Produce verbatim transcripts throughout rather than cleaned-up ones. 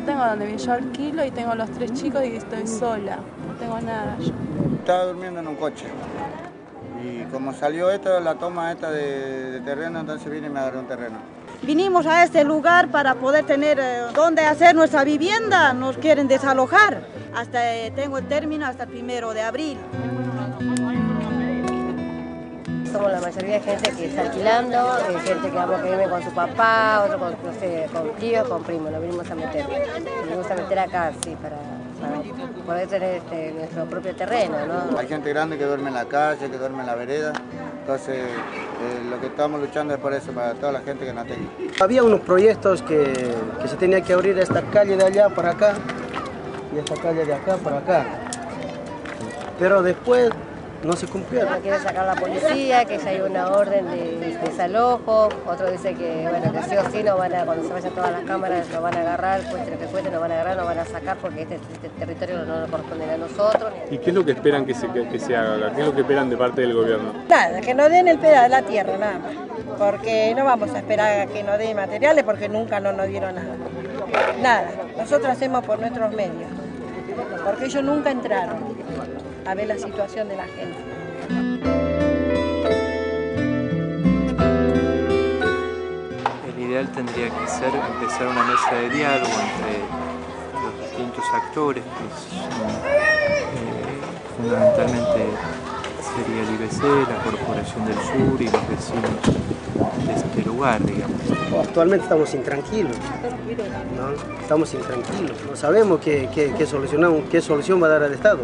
no tengo dónde vivir, yo alquilo y tengo los tres chicos y estoy sola, no tengo nada yo. Estaba durmiendo en un coche y como salió esta, la toma esta de, de terreno, entonces vine y me agarré un terreno. Vinimos a este lugar para poder tener eh, donde hacer nuestra vivienda, nos quieren desalojar. Hasta eh, tengo el término hasta el primero de abril. Somos la mayoría de gente que está alquilando, de gente que vamos que vive con su papá, otro con, no sé, con tío, con primo, nos vinimos a meter. Nos vinimos a meter acá, sí, para, para poder tener este, nuestro propio terreno, ¿no? Hay gente grande que duerme en la calle, que duerme en la vereda, entonces eh, lo que estamos luchando es por eso, para toda la gente que no tiene. Había unos proyectos que, que se tenía que abrir esta calle de allá para acá y esta calle de acá para acá, pero después no se cumplió. Uno quiere sacar a la policía, que ya hay una orden de desalojo, otro dice que, bueno, que sí o sí, no van a, cuando se vayan todas las cámaras nos van a agarrar, cueste lo que cueste, nos van a agarrar, nos van a sacar porque este, este territorio no nos corresponde a nosotros. Ni a... ¿Y qué es lo que esperan que se, que, que se haga acá? ¿Qué es lo que esperan de parte del gobierno? Nada, que nos den el pedazo de la tierra, nada más, porque no vamos a esperar a que nos den materiales porque nunca no nos dieron nada. Nada, nosotros hacemos por nuestros medios, porque ellos nunca entraron a ver la situación de la gente. El ideal tendría que ser empezar una mesa de diálogo entre los distintos actores, que son, eh, fundamentalmente sería el I B C, la Corporación del Sur y los vecinos de este lugar, digamos. Actualmente estamos intranquilos, ¿no? Estamos intranquilos, no sabemos qué, qué, qué, solucionamos, qué solución va a dar el Estado.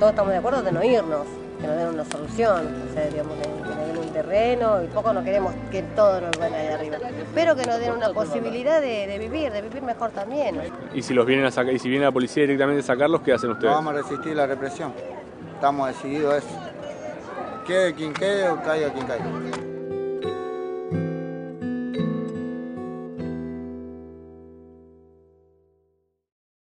Todos estamos de acuerdo de no irnos, que nos den una solución, o sea, digamos, que nos den un terreno, y poco no queremos que todos nos vayan ahí arriba, pero que nos den una posibilidad de, de vivir, de vivir mejor también. ¿Y si los vienen a sacar, y si viene la policía directamente a sacarlos, qué hacen ustedes? No vamos a resistir la represión, estamos decididos a eso. Quede quien quede o caiga quien caiga.